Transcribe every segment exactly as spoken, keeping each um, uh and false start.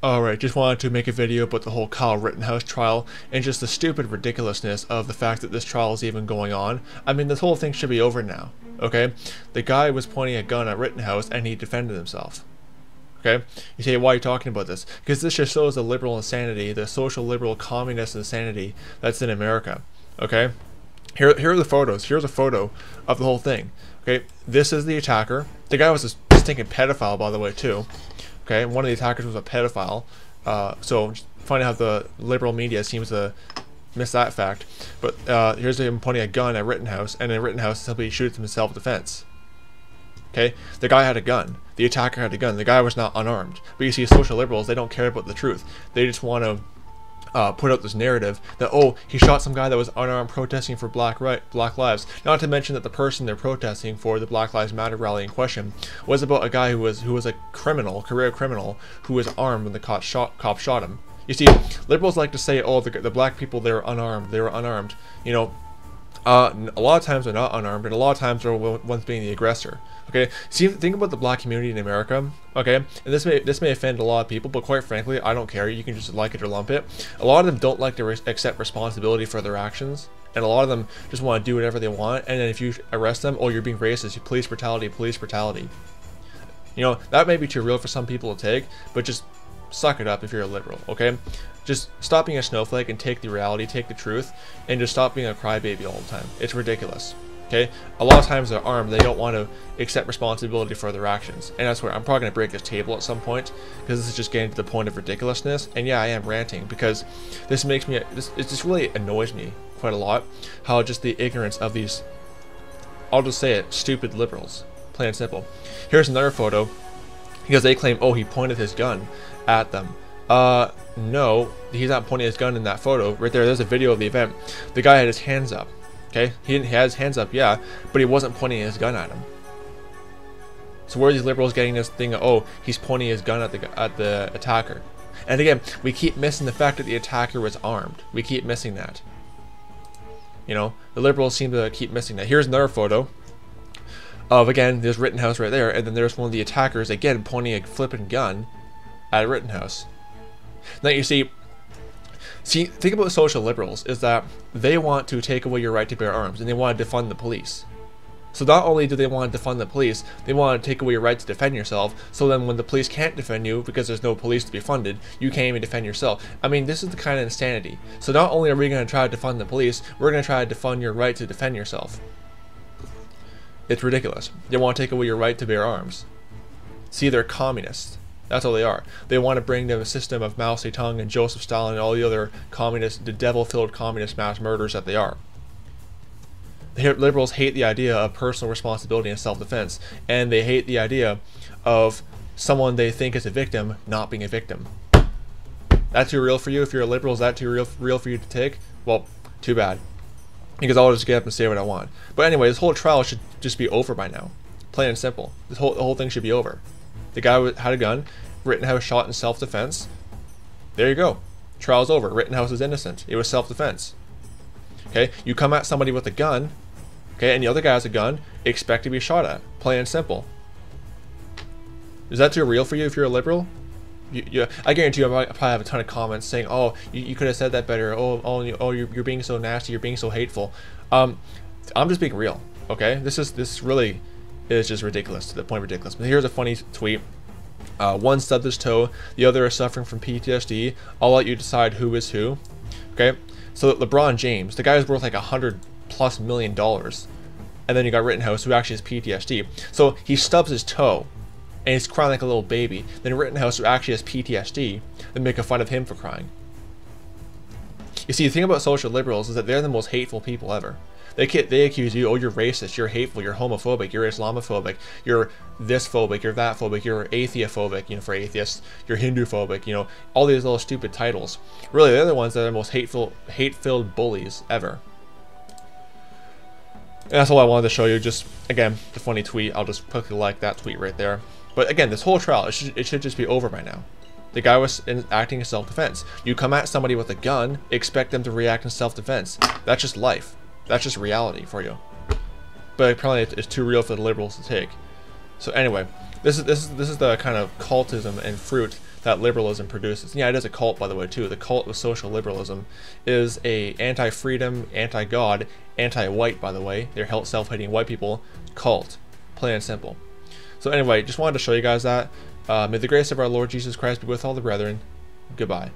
Alright, just wanted to make a video about the whole Kyle Rittenhouse trial and just the stupid ridiculousness of the fact that this trial is even going on. I mean, this whole thing should be over now, okay? The guy was pointing a gun at Rittenhouse and he defended himself, okay? You say, why are you talking about this? Because this just shows the liberal insanity, the social liberal communist insanity that's in America, okay? Here, here are the photos. Here's a photo of the whole thing, okay? This is the attacker. The guy was a stinking pedophile, by the way, too. Okay, one of the attackers was a pedophile, uh, so funny how the liberal media seems to miss that fact. But uh, here's him pointing a gun at Rittenhouse, and then Rittenhouse simply shoots himself in defense. Okay, the guy had a gun, the attacker had a gun, the guy was not unarmed. But you see, social liberals, they don't care about the truth. They just want to uh, put out this narrative that, oh, he shot some guy that was unarmed protesting for black, right, black lives. Not to mention that the person they're protesting for the Black Lives Matter rally in question was about a guy who was who was a criminal, career criminal, who was armed when the cop shot, cop shot him. You see, liberals like to say, oh, the, the black people, they were unarmed, they were unarmed. You know, uh, a lot of times they're not unarmed, and a lot of times they're ones being the aggressor. Okay, see, think about the black community in America, okay, and this may this may offend a lot of people, but quite frankly, I don't care. You can just like it or lump it. A lot of them don't like to re accept responsibility for their actions, and a lot of them just want to do whatever they want, and then if you arrest them, oh, you're being racist, you police brutality, police brutality. You know, that may be too real for some people to take, but just suck it up if you're a liberal, okay? Just stop being a snowflake and take the reality, take the truth, and just stop being a crybaby all the time. It's ridiculous. Okay, a lot of times they're armed, they don't want to accept responsibility for their actions. And that's where I'm probably going to break this table at some point, because this is just getting to the point of ridiculousness. And yeah, I am ranting, because this makes me, this, it just really annoys me quite a lot, how just the ignorance of these, I'll just say it, stupid liberals, plain and simple. Here's another photo, because they claim, oh, he pointed his gun at them. Uh, no, he's not pointing his gun in that photo. Right there, there's a video of the event. The guy had his hands up. Okay, he didn't have his hands up, yeah, but he wasn't pointing his gun at him. So where are these liberals getting this thing, oh, he's pointing his gun at the, at the attacker? And again, we keep missing the fact that the attacker was armed. We keep missing that. You know, the liberals seem to keep missing that. Here's another photo of, again, there's Rittenhouse right there, and then there's one of the attackers, again, pointing a flippin' gun at Rittenhouse. Now you see... See, think about social liberals, is that they want to take away your right to bear arms, and they want to defund the police. So not only do they want to defund the police, they want to take away your right to defend yourself, so then when the police can't defend you because there's no police to be funded, you can't even defend yourself. I mean, this is the kind of insanity. So not only are we going to try to defund the police, we're going to try to defund your right to defend yourself. It's ridiculous. They want to take away your right to bear arms. See, they're communists. That's all they are. They want to bring them a system of Mao Zedong and Joseph Stalin and all the other communist, the devil-filled communist mass murderers that they are. The liberals hate the idea of personal responsibility and self-defense, and they hate the idea of someone they think is a victim not being a victim. That's too real for you? If you're a liberal, is that too real, real for you to take? Well, too bad. Because I'll just get up and say what I want. But anyway, this whole trial should just be over by now. Plain and simple. This whole, the whole thing should be over. The guy had a gun, Rittenhouse shot in self-defense. There you go. Trial's over. Rittenhouse is innocent. It was self-defense. Okay, you come at somebody with a gun, okay, and the other guy has a gun, expect to be shot at. Plain and simple. Is that too real for you if you're a liberal? You, you, I guarantee you I probably have a ton of comments saying, oh, you, you could have said that better. Oh, oh, oh you're, you're being so nasty. You're being so hateful. Um, I'm just being real, okay? This is this really... It's just ridiculous, to the point of ridiculous. But here's a funny tweet. Uh, one stubbed his toe, the other is suffering from P T S D. I'll let you decide who is who. Okay, so LeBron James, the guy is worth like a hundred plus million dollars. And then you got Rittenhouse, who actually has P T S D. So he stubs his toe, and he's crying like a little baby. Then Rittenhouse, who actually has P T S D, they make fun of him for crying. You see, the thing about social liberals is that they're the most hateful people ever. They, they accuse you, oh, you're racist, you're hateful, you're homophobic, you're Islamophobic, you're this phobic, you're that phobic, you're atheophobic, you know, for atheists, you're Hindu phobic, you know, all these little stupid titles. Really, they're the ones that are the most hateful, hate-filled bullies ever. And that's all I wanted to show you. Just, again, the funny tweet. I'll just quickly like that tweet right there. But again, this whole trial, it should, it should just be over by now. The guy was in, acting in self-defense. You come at somebody with a gun, expect them to react in self-defense. That's just life. That's just reality for you. But apparently it's too real for the liberals to take. So anyway, this is this is this is the kind of cultism and fruit that liberalism produces. And yeah, it is a cult, by the way, too. The cult of social liberalism is a anti-freedom, anti-God, anti-white, by the way. They're self-hating white people cult, plain and simple. So anyway, just wanted to show you guys that. Uh, may the grace of our Lord Jesus Christ be with all the brethren. Goodbye.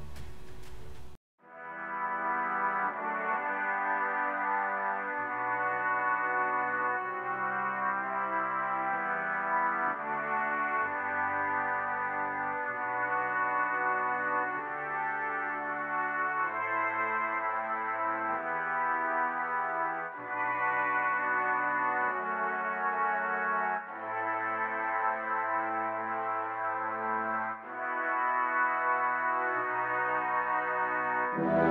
Wow.